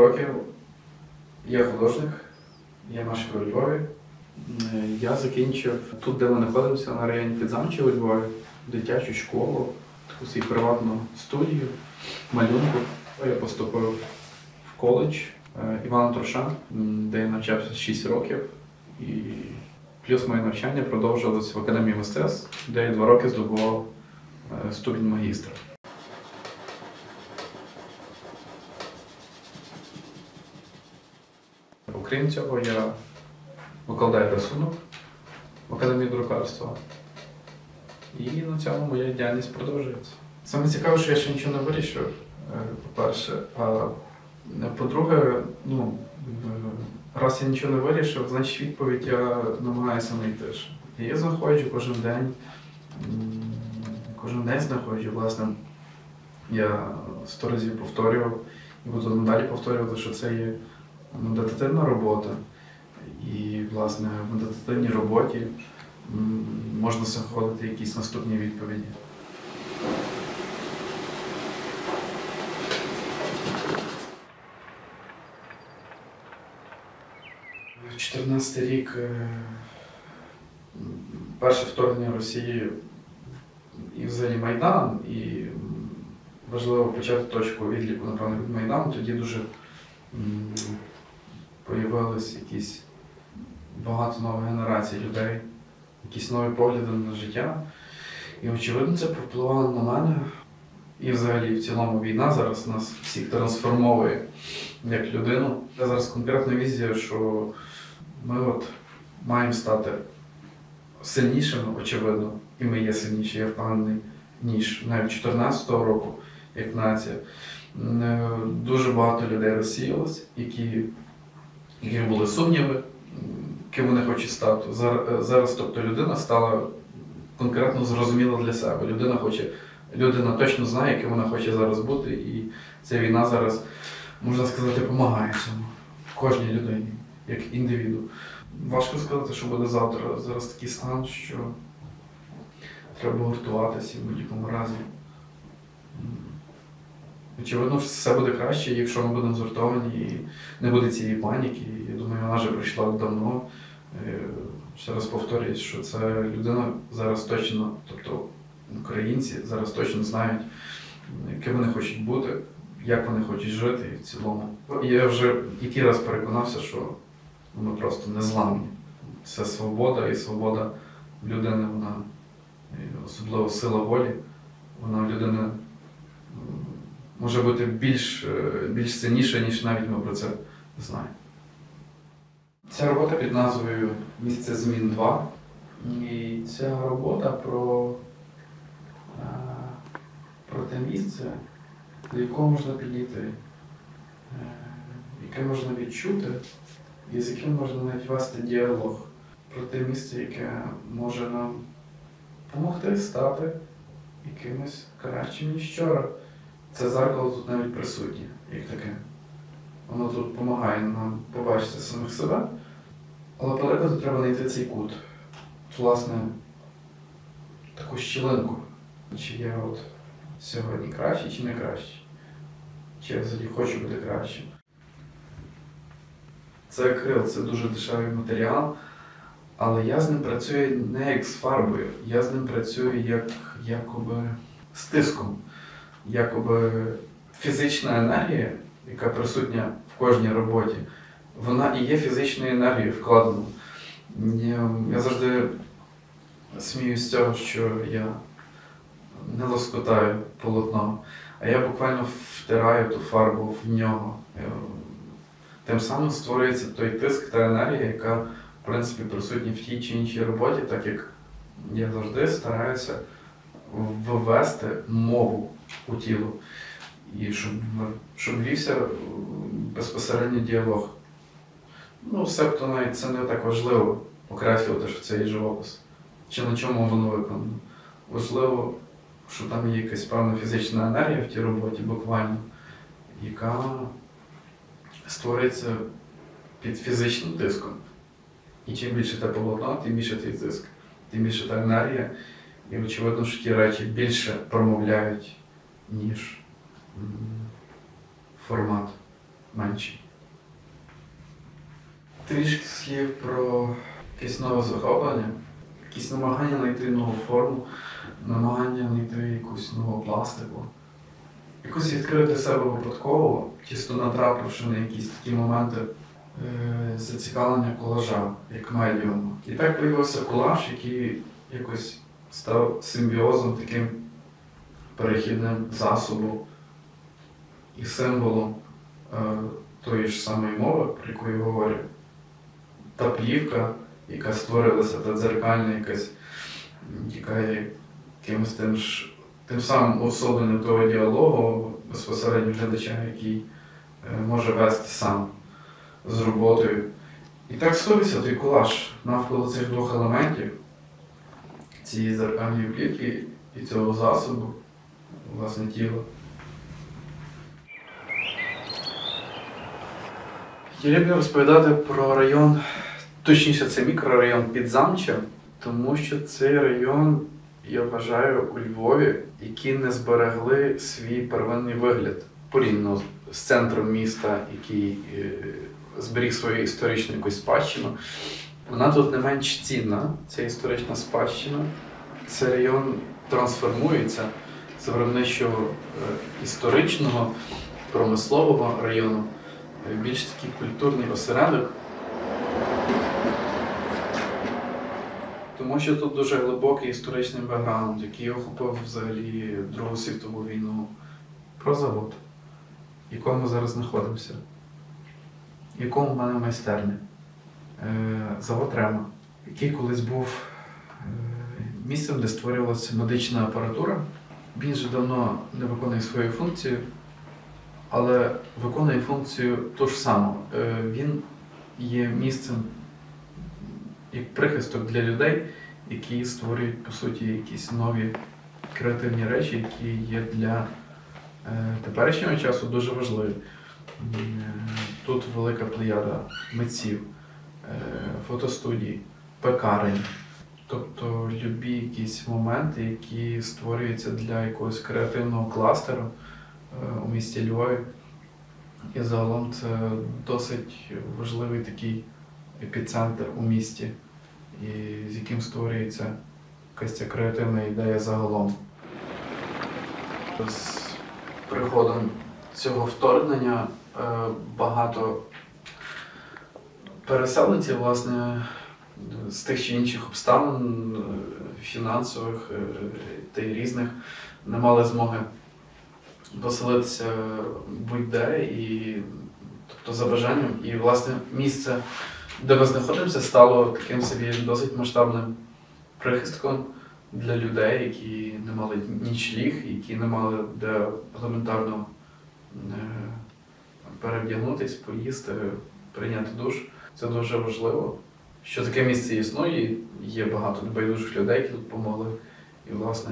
років я художник, я мешкаю у Львові. Я закінчив тут, де ми знаходимося, на районі Підзамче у Львові, дитячу школу, таку свою приватну студію, малюнку. Я поступив в коледж імені Труша, де я навчався 6 років. І плюс моє навчання продовжилось в Академії мистецтв, де я 2 роки здобував ступінь магістра. Крім цього, я викладаю рисунок в Академії друкарства, і на цьому моя діяльність продовжується. Саме цікаве, що я ще нічого не вирішив, по-перше. А по-друге, раз я нічого не вирішив, значить відповідь я намагаюся знайти. І я знаходжу кожен день знаходжу, власне, я 100 разів повторював і буду надалі повторювати, що це є медитативна робота, і, власне, в медитативній роботі можна знаходити якісь наступні відповіді. У 2014 рік перше вторгнення Росії і взагалі Майдан, і важливо почати точку відліку, напевно, від Майдану, тоді дуже появилось якісь багато нових генерацій людей, якісь нові погляди на життя. І, очевидно, це повпливало на мене. І взагалі, в цілому, війна зараз нас всіх трансформовує як людину. Я зараз конкретна візія, що ми маємо стати сильнішими, очевидно, і ми є сильніші, я впевнений, ніж навіть 2014 року, як нація. Дуже багато людей розсіялось, які були сумніви, ким вони хочуть стати. Зараз, тобто, людина стала конкретно зрозуміла для себе. Людина точно знає, ким вона хоче зараз бути, і ця війна зараз, можна сказати, допомагає цьому кожній людині, як індивіду. Важко сказати, що буде завтра. Зараз такий стан, що треба гуртуватися в будь-якому разі. Очевидно, все буде краще, якщо ми будемо згуртовані і не буде цієї паніки. Я думаю, вона вже прийшла давно. Ще раз повторююсь, що це людина зараз точно, тобто українці зараз точно знають, ким вони хочуть бути, як вони хочуть жити і в цілому. Я вже який раз переконався, що ми просто незламні. Це свобода, і свобода людини, вона особливо сила волі, вона в людини може бути більш сильніше, ніж навіть ми про це знаємо. Ця робота під назвою «Місце Змін 2». І ця робота про те місце, до якого можна підійти, яке можна відчути і з яким можна навіть вести діалог. Про те місце, яке може нам допомогти стати якимось кращим, ніж вчора. Це зеркало тут навіть присутнє, як таке. Воно тут допомагає нам побачити самих себе, але подекуди треба знайти цей кут, власне, таку щілинку. Чи я сьогодні кращий, чи не кращий? Чи я взагалі хочу бути кращим? Це акрил, це дуже дешевий матеріал, але я з ним працюю не як з фарбою, я з ним працюю якоби з тиском. Якоби фізична енергія, яка присутня в кожній роботі, вона і є фізичною енергією вкладена. Я завжди сміюсь з цього, що я не лоскотаю полотно, а я буквально втираю ту фарбу в нього. Тим самим створюється той тиск, та енергія, яка, в принципі, присутня в тій чи іншій роботі, так як я завжди стараюся ввести мову у тіло, і щоб вівся безпосередньо діалог. Себто навіть це не так важливо окреслювати, що це є живопис, чи на чому воно виконано. Важливо, що там є якась певна фізична енергія в тій роботі, буквально, яка створюється під фізичним тиском. І чим більше те полотно, тим більше цей тиск, тим більше та енергія. І очевидно, що ті речі більше промовляють, ніж формат. менші. Трішки слів про якесь нове захоплення, якісь намагання знайти нову форму, намагання знайти якусь нову пластику. Якось відкрити себе випадково, чисто натрапивши на якісь такі моменти зацікавлення колажа, як медіуму. І так з'явився колаж, який якось став симбіозом, таким перехідним засобом і символом тої ж самої мови, про яку я говорю. Та плівка, яка створилася, та дзеркальна якась, яка є якимось тим самим особливим того діалогу безпосередньо глядача, який може вести сам з роботою. І так створився той колаж навколо цих двох елементів, цієї дзеркальної плівки і цього засобу, власне, тіла. Я люблю розповідати про район, точніше це мікрорайон Підзамче, тому що цей район, я вважаю, у Львові, які не зберегли свій первинний вигляд, порівняно з центром міста, який зберіг свою історичну якусь спадщину. Вона тут не менш цінна, ця історична спадщина. Цей район трансформується з виробничого історичного, промислового району, більш такий культурний осередок. Тому що тут дуже глибокий історичний бекграунд, який охопив взагалі Другу світову війну. Про завод, в якому ми зараз знаходимося, в якому в мене майстерня. Завод Рема, який колись був місцем, де створювалася медична апаратура. Він вже давно не виконує свою функцію, але виконує функцію ту ж саму. Він є місцем як прихисток для людей, які створюють, по суті, якісь нові креативні речі, які є для теперішнього часу дуже важливі. Тут велика плеяда митців, фотостудій, пекарень. Тобто любі якісь моменти, які створюються для якогось креативного кластеру у місті Львові. І загалом це досить важливий такий епіцентр у місті, і з яким створюється якась ця креативна ідея загалом. З приходом цього вторгнення багато переселенців, власне, з тих чи інших обставин фінансових та й різних не мали змоги поселитися будь-де, і, тобто, за бажанням. І, власне, місце, де ми знаходимося, стало таким собі досить масштабним прихистком для людей, які не мали нічліг, які не мали де елементарно перевдягнутися, поїсти, прийняти душ. Це дуже важливо, що таке місце існує, є багато небайдужих людей, які тут допомогли. І, власне,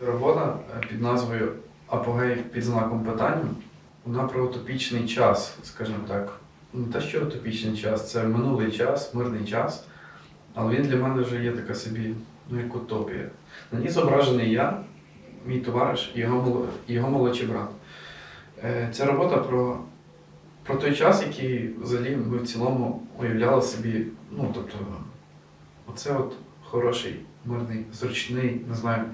робота під назвою «Апогей під знаком питань», вона про утопічний час, скажімо так. Не те, що утопічний час, це минулий час, мирний час, але він для мене вже є така собі, ну, як утопія. На ній зображений я, мій товариш і його молодший брат. Ця робота про той час, який взагалі ми в цілому уявляли собі, ну, тобто, оце от хороший, мирний, зручний, не знаю,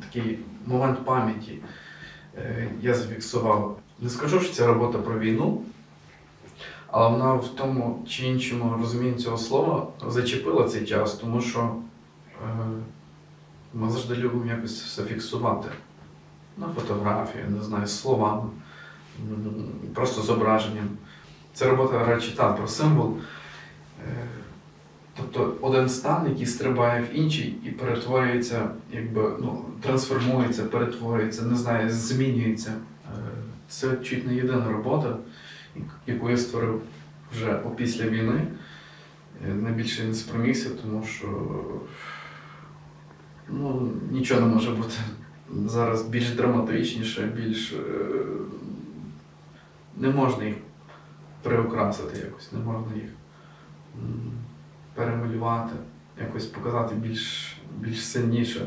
такий момент пам'яті я зафіксував. Не скажу, що ця робота про війну, але вона в тому чи іншому розумінні цього слова зачепила цей час, тому що ми завжди любимо якось все фіксувати на фотографії, не знаю, словами, просто зображенням. Це робота радше там про символ. Тобто один стан, який стрибає в інший і перетворюється, якби, ну, трансформується, перетворюється, не знаю, змінюється. Це чуть не єдина робота, яку я створив вже опісля війни. Найбільше не спромігся, тому що, ну, нічого не може бути зараз більш драматичніше, більш не можна їх приукрасити якось, не можна їх перемалювати, якось показати більш сильніше.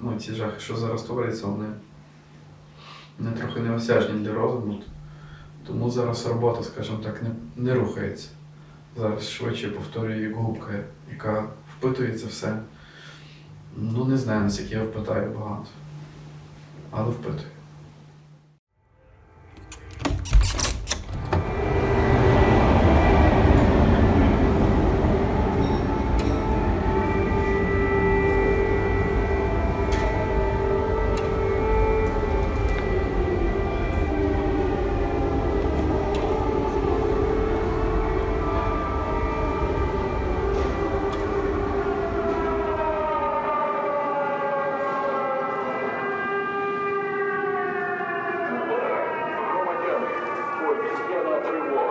Ну, ці жахи, що зараз творяться, вони не трохи неосяжні для розуму. Тому зараз робота, скажімо так, не рухається. Зараз швидше повторюю, як губка, яка впитується все. Ну, не знаю, наскільки я впитаю багато, але впитую. Three,